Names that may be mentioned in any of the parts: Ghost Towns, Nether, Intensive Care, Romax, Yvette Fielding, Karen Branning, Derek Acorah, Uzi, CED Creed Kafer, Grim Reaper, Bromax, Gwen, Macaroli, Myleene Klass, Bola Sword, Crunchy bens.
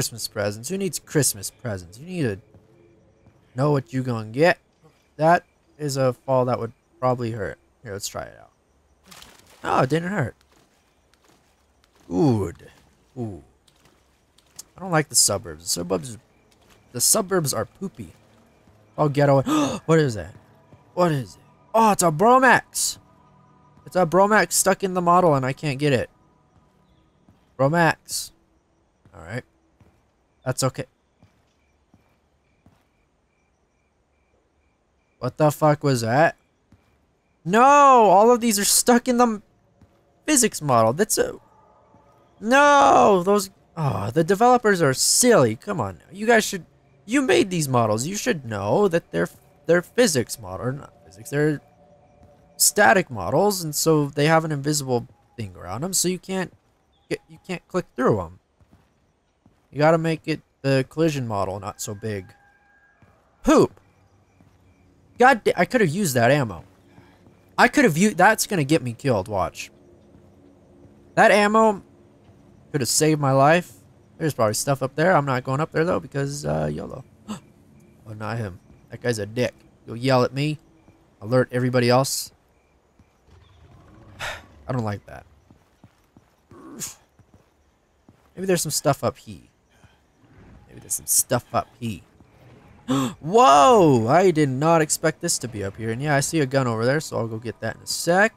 Christmas presents. Who needs Christmas presents? You need to know what you gonna get. That is a fall that would probably hurt. Here, let's try it out. Oh, it didn't hurt. Good. Ooh. I don't like the suburbs. The suburbs are poopy. Oh, ghetto. What is that? What is it? Oh, it's a Bromax. It's a Bromax stuck in the model and I can't get it. Romax. Alright. That's okay. What the fuck was that? No! All of these are stuck in the physics model. That's a... No! Those... Oh, the developers are silly. Come on. You guys should... You made these models. You should know that they're physics model. Or not physics. They're static models. And so they have an invisible thing around them. So you can't... You can't click through them. You gotta make it the collision model not so big. Poop. God damn, I could have used that ammo. I could have used. That's gonna get me killed. Watch. That ammo could have saved my life. There's probably stuff up there. I'm not going up there though because YOLO. Oh, not him. That guy's a dick. He'll yell at me. Alert everybody else. I don't like that. Maybe there's some stuff up here. Whoa! I did not expect this to be up here. And yeah, I see a gun over there, so I'll go get that in a sec.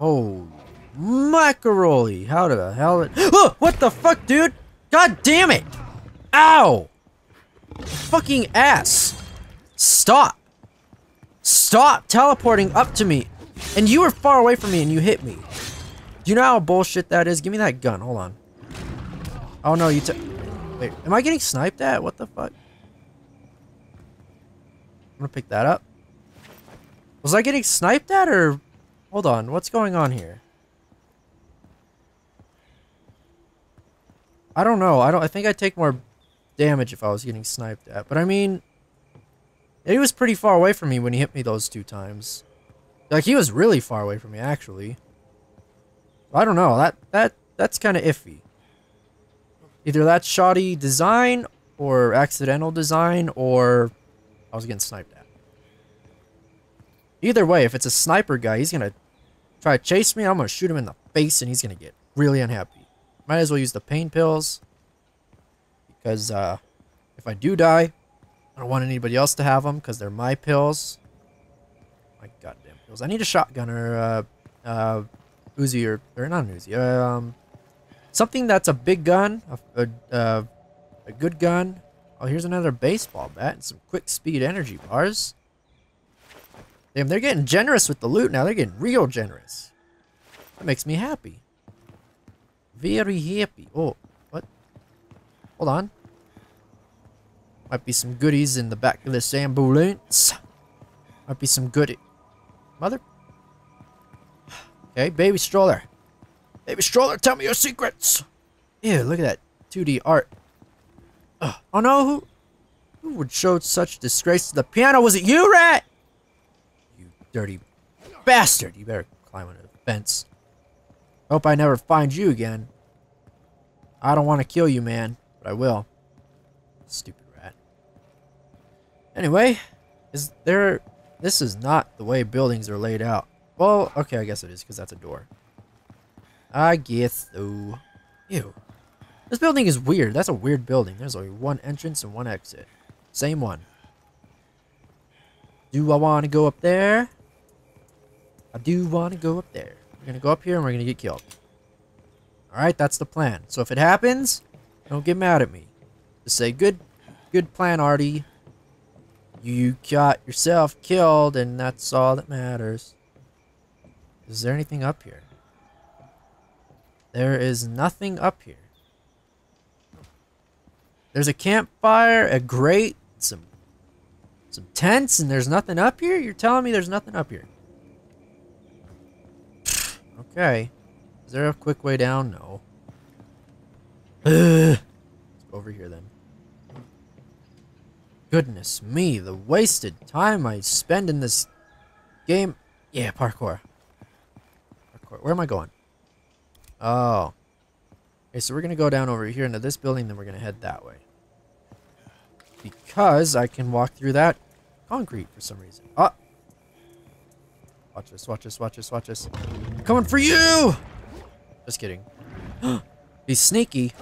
Oh, Macaroli! How the hell it... Oh, what the fuck, dude? God damn it! Ow! Fucking ass! Stop! Stop teleporting up to me! And you were far away from me and you hit me. Do you know how bullshit that is? Give me that gun. Hold on. Oh no, you took. Wait, am I getting sniped at? What the fuck? I'm gonna pick that up. Was I getting sniped at or? Hold on, what's going on here? I don't know. I think I'd take more damage if I was getting sniped at. But I mean, he was pretty far away from me when he hit me those two times. Like he was really far away from me actually. I don't know, that's kind of iffy. Either that's shoddy design, or accidental design, or I was getting sniped at. Either way, if it's a sniper guy, he's gonna try to chase me, I'm gonna shoot him in the face, and he's gonna get really unhappy. Might as well use the pain pills, because if I do die, I don't want anybody else to have them, because they're my pills. My goddamn pills. I need a shotgun, or Uzi or not an Uzi, something that's a big gun, a good gun. Oh, here's another baseball bat and some quick speed energy bars. Damn, they're getting generous with the loot now. They're getting real generous. That makes me happy. Very happy. Oh, what? Hold on. Might be some goodies in the back of this ambulance. Might be some goodie. Mother... Okay, baby stroller. Baby stroller, tell me your secrets. Ew, look at that 2D art. Ugh. Oh no, who would show such disgrace to the piano? Was it you, rat? You dirty bastard. You better climb under the fence. Hope I never find you again. I don't want to kill you, man, but I will. Stupid rat. Anyway, is there... This is not the way buildings are laid out. Well, okay, I guess it is, because that's a door. I guess so. Ew. This building is weird. That's a weird building. There's only one entrance and one exit. Same one. Do I want to go up there? I do want to go up there. We're going to go up here and we're going to get killed. Alright, that's the plan. So if it happens, don't get mad at me. Just say, good plan, Artie. You got yourself killed, and that's all that matters. Is there anything up here? There is nothing up here. There's a campfire, a grate, some tents, and there's nothing up here? You're telling me there's nothing up here? Okay. Is there a quick way down? No. Let's go over here then. Goodness me, the wasted time I spend in this game. Yeah, parkour. Where am I going? Oh. Okay, so we're going to go down over here into this building, then we're going to head that way. Because I can walk through that concrete for some reason. Ah! Watch this, watch this, watch this, watch this. I'm coming for you! Just kidding. He's sneaky.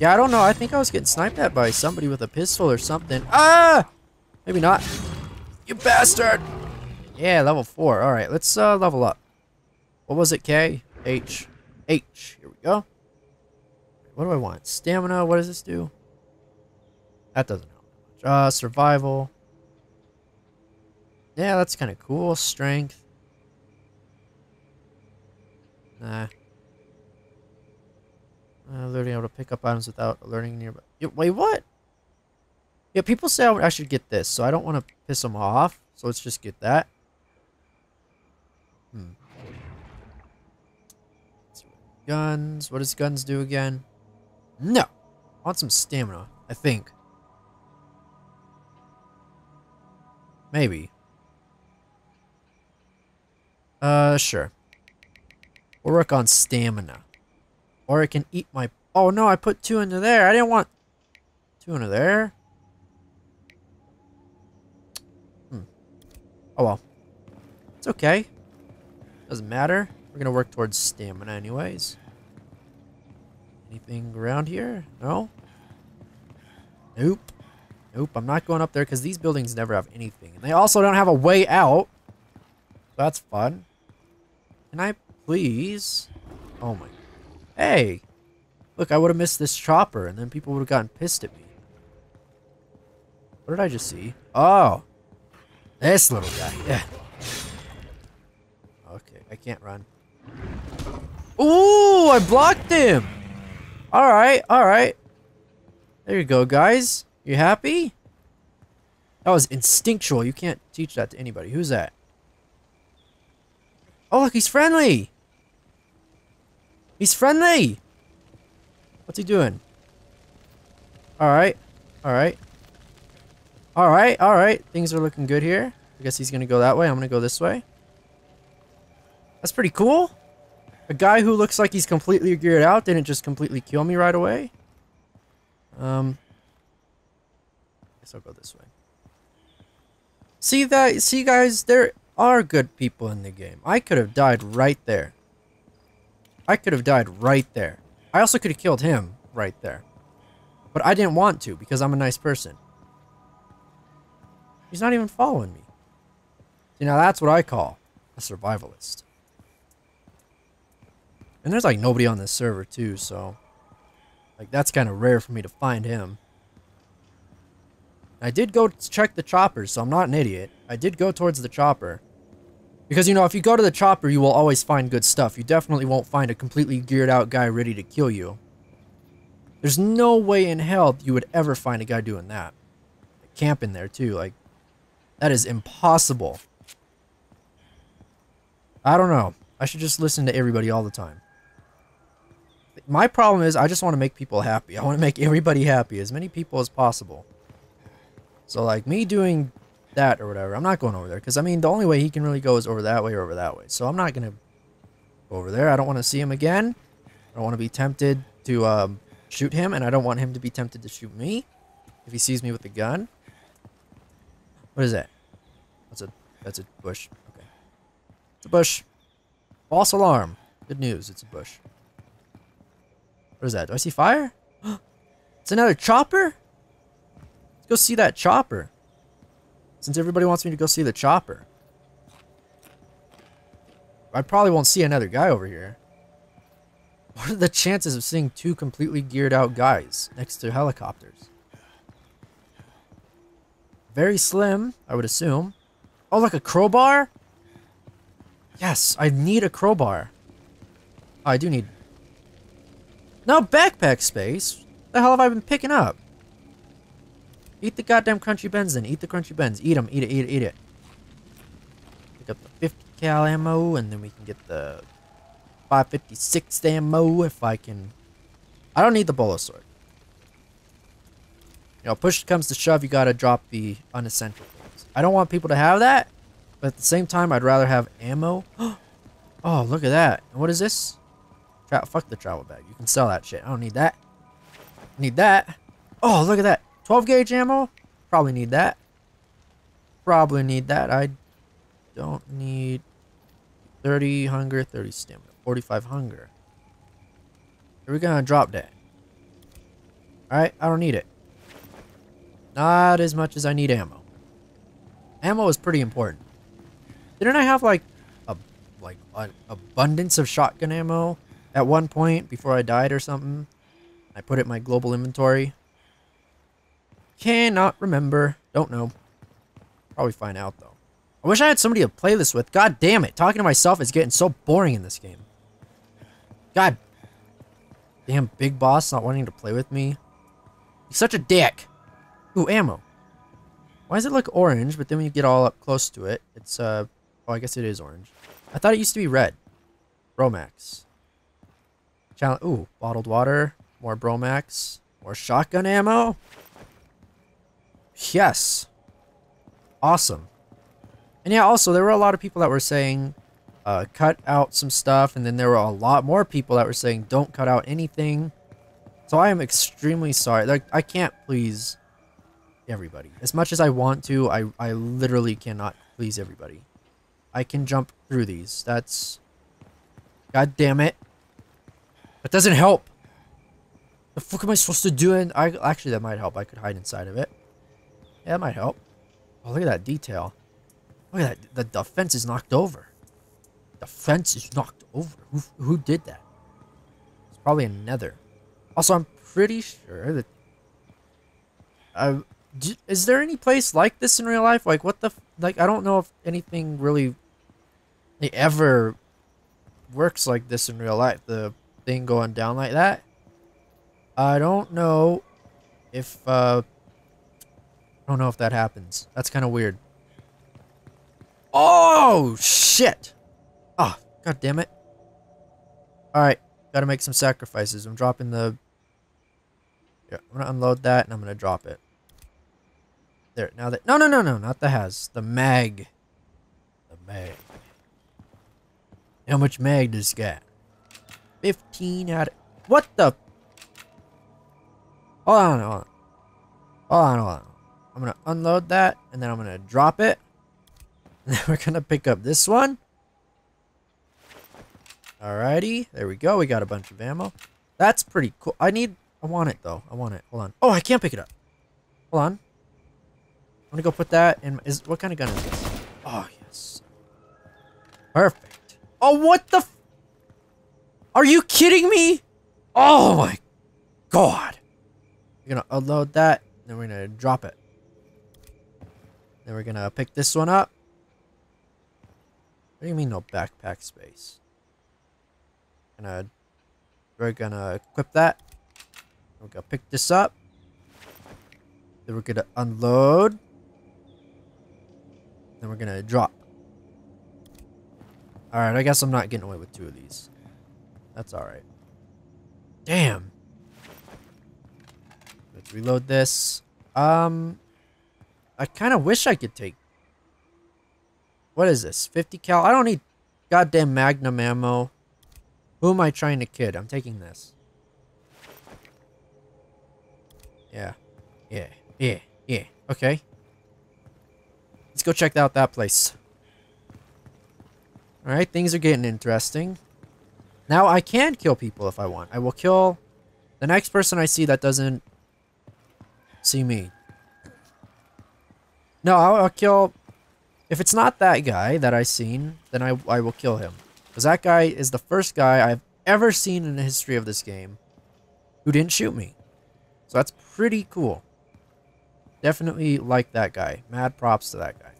Yeah, I don't know. I think I was getting sniped at by somebody with a pistol or something. Ah! Maybe not. You bastard! Yeah, level 4. Alright, let's level up. What was it? K? H. H. Here we go. What do I want? Stamina. What does this do? That doesn't help much. Survival. Yeah, that's kind of cool. Strength. Nah. Learning how to pick up items without alerting nearby. Yeah, wait, what? Yeah, people say I should get this, so I don't want to piss them off. So let's just get that. Guns. What does guns do again? No. I want some stamina, I think. Maybe. Sure. We'll work on stamina. Or I can eat my... Oh, no, I put 2 into there. I didn't want 2 into there. Oh, well. It's okay. Doesn't matter. We're going to work towards stamina anyways. Anything around here? No? Nope. Nope, I'm not going up there because these buildings never have anything. And they also don't have a way out. That's fun. Can I please? Oh my... Hey! Look, I would have missed this chopper and then people would have gotten pissed at me. What did I just see? Oh! This little guy. Yeah. Okay, I can't run. Ooh, I blocked him. All right, all right. There you go, guys. You happy? That was instinctual. You can't teach that to anybody. Who's that? Oh, look, he's friendly. He's friendly. What's he doing? All right, all right. All right, all right. Things are looking good here. I guess he's going to go that way. I'm going to go this way. That's pretty cool. A guy who looks like he's completely geared out didn't just completely kill me right away. I guess I'll go this way. See that? See, guys, there are good people in the game. I could have died right there. I could have died right there. I also could have killed him right there. But I didn't want to because I'm a nice person. He's not even following me. See, now that's what I call a survivalist. And there's like nobody on this server too, so like that's kind of rare for me to find him. I did go check the choppers, so I'm not an idiot. I did go towards the chopper. Because, you know, if you go to the chopper, you will always find good stuff. You definitely won't find a completely geared out guy ready to kill you. There's no way in hell you would ever find a guy doing that. Camp in there too, like that is impossible. I don't know. I should just listen to everybody all the time. My problem is I just want to make people happy. I want to make everybody happy. As many people as possible. So like me doing that or whatever. I'm not going over there. Because I mean the only way he can really go is over that way or over that way. So I'm not going to go over there. I don't want to see him again. I don't want to be tempted to shoot him. And I don't want him to be tempted to shoot me. If he sees me with the gun. What is that? That's a bush. Okay. It's a bush. False alarm. Good news, it's a bush. What is that? Do I see fire? It's another chopper? Let's go see that chopper. Since everybody wants me to go see the chopper. I probably won't see another guy over here. What are the chances of seeing 2 completely geared out guys next to helicopters? Very slim, I would assume. Oh, like a crowbar? Yes, I need a crowbar. Oh, I do need... No backpack space? What the hell have I been picking up? Eat the goddamn crunchy bens then. Eat the crunchy bens. Eat them. Eat it, eat it, eat it. Pick up the 50 cal ammo, and then we can get the 556 ammo if I can... I don't need the Bola Sword. You know, push comes to shove, you gotta drop the unessential things. I don't want people to have that, but at the same time, I'd rather have ammo. Oh, look at that. And what is this? Fuck the travel bag. You can sell that shit. I don't need that. Need that. Oh, look at that. 12 gauge ammo. Probably need that. Probably need that. I don't need 30 hunger, 30 stamina, 45 hunger. We're gonna drop that. Alright, I don't need it. Not as much as I need ammo. Ammo is pretty important. Didn't I have like an abundance of shotgun ammo at one point before I died or something? I put it in my global inventory. Cannot remember. Don't know. Probably find out though. I wish I had somebody to play this with. God damn it. Talking to myself is getting so boring in this game. God damn big boss not wanting to play with me. He's such a dick. Ooh, ammo. Why does it look orange, but then when you get all up close to it, it's oh, I guess it is orange. I thought it used to be red. Bromax. Challenge. Ooh, bottled water. More Bromax. More shotgun ammo. Yes. Awesome. And yeah, also, there were a lot of people that were saying, cut out some stuff, and then there were a lot more people that were saying, don't cut out anything. So I am extremely sorry. Like, I can't please everybody. As much as I want to, I literally cannot please everybody. I can jump through these. That's... God damn it. That doesn't help. The fuck am I supposed to do? And actually, that might help. I could hide inside of it. Yeah, that might help. Oh, look at that detail. Look at that. The fence is knocked over. The fence is knocked over. Who did that? It's probably a Nether. Also, I'm pretty sure that... is there any place like this in real life? Like, what the... Like, I don't know if anything really... It ever works like this in real life. The thing going down like that. I don't know if... I don't know if that happens. That's kind of weird. Oh, shit. Oh, God damn it. Alright, gotta make some sacrifices. I'm dropping the... Yeah, I'm gonna unload that and I'm gonna drop it. There, now that... No, no, no, no, not the has. The mag. The mag. How much mag does this got? 15 out of... What the... Hold on, hold on. Hold on, hold on. I'm going to unload that, and then I'm going to drop it. And then we're going to pick up this one. Alrighty. There we go. We got a bunch of ammo. That's pretty cool. I want it, though. I want it. Hold on. Oh, I can't pick it up. Hold on. I'm going to go put that in... What kind of gun is this? Oh, yes. Perfect. Oh, what the... Are you kidding me? Oh, my God. We're going to unload that. Then we're going to drop it. Then we're going to pick this one up. What do you mean no backpack space? We're going to equip that. We're going to pick this up. Then we're going to unload. Then we're going to drop. Alright, I guess I'm not getting away with two of these. That's alright. Damn. Let's reload this. I kind of wish I could take... What is this? 50 cal? I don't need goddamn magnum ammo. Who am I trying to kid? I'm taking this. Yeah. Yeah. Yeah. Yeah. Okay. Let's go check out that place. Alright, things are getting interesting. Now I can kill people if I want. I will kill the next person I see that doesn't see me. No, I'll kill... If it's not that guy that I seen, then I will kill him. Because that guy is the first guy I've ever seen in the history of this game who didn't shoot me. So that's pretty cool. Definitely like that guy. Mad props to that guy.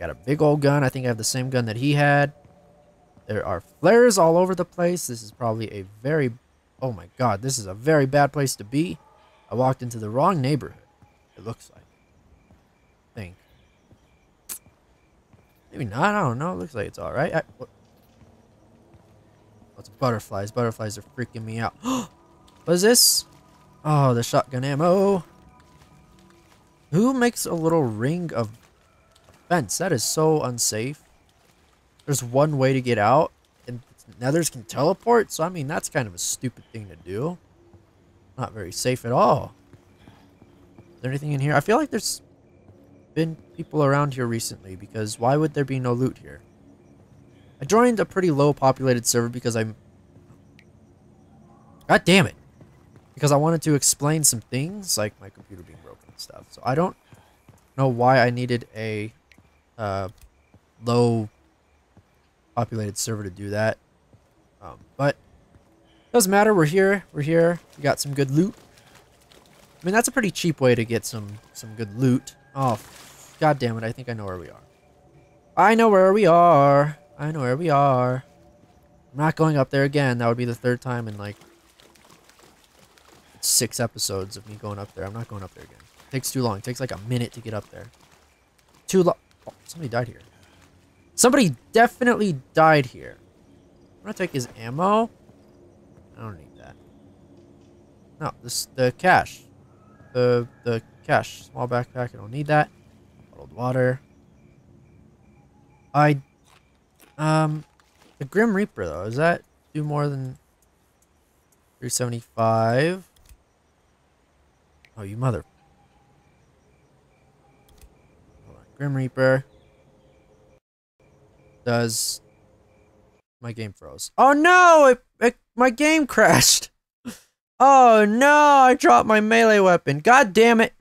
Got a big old gun. I think I have the same gun that he had. There are flares all over the place. This is probably a very... Oh my God, this is a very bad place to be. I walked into the wrong neighborhood, it looks like. I think. Maybe not, I don't know. It looks like it's alright. What's butterflies? Butterflies are freaking me out. What is this? Oh, the shotgun ammo. Who makes a little ring of fence? That is so unsafe. There's one way to get out, and it's Nethers can teleport, so I mean, that's kind of a stupid thing to do. Not very safe at all. Is there anything in here? I feel like there's been people around here recently, because why would there be no loot here? I joined a pretty low populated server because I'm... God damn it! Because I wanted to explain some things, like my computer being broken and stuff. So I don't know why I needed a low populated server to do that. But it doesn't matter, we're here, we got some good loot. I mean, that's a pretty cheap way to get some good loot. Oh, god damn it, I think I know where we are. I know where we are. I'm not going up there again. That would be the third time in like 6 episodes of me going up there. I'm not going up there again. It takes too long. It takes like a minute to get up there. Too long. Oh, somebody died here. Somebody definitely died here. I'm gonna take his ammo. I don't need that. No, the cash. The cash. Small backpack. I don't need that. Bottled water. The Grim Reaper though, does that do more than 375? Oh, you mother. Hold on. Grim Reaper. Does... My game froze. Oh no! My game crashed! Oh no! I dropped my melee weapon. God damn it!